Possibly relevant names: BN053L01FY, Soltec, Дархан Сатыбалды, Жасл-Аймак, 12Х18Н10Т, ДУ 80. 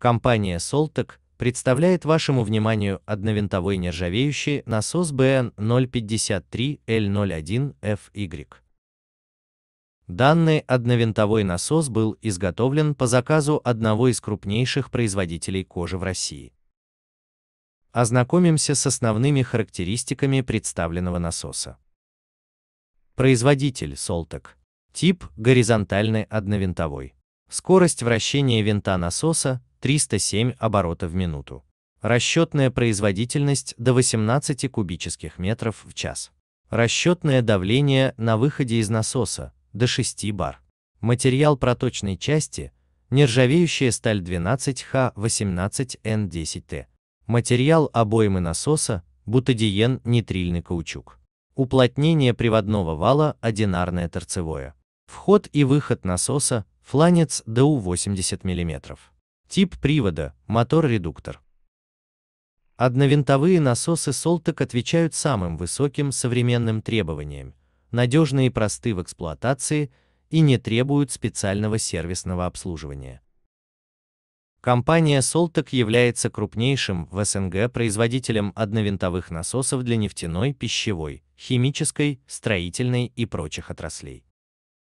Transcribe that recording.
Компания Soltec представляет вашему вниманию одновинтовой нержавеющий насос BN053L01FY. Данный одновинтовой насос был изготовлен по заказу одного из крупнейших производителей кожи в России. Ознакомимся с основными характеристиками представленного насоса. Производитель Soltec. Тип – горизонтальный одновинтовой. Скорость вращения винта насоса – 307 оборотов в минуту. Расчетная производительность – до 18 кубических метров в час. Расчетное давление на выходе из насоса – до 6 бар. Материал проточной части – нержавеющая сталь 12Х18Н10Т. Материал обоймы насоса – бутадиен нитрильный каучук. Уплотнение приводного вала одинарное торцевое. Вход и выход насоса – фланец ДУ 80 мм. Тип привода – мотор-редуктор. Одновинтовые насосы Soltec отвечают самым высоким современным требованиям, надежны и просты в эксплуатации и не требуют специального сервисного обслуживания. Компания Soltec является крупнейшим в СНГ производителем одновинтовых насосов для нефтяной, пищевой, химической, строительной и прочих отраслей.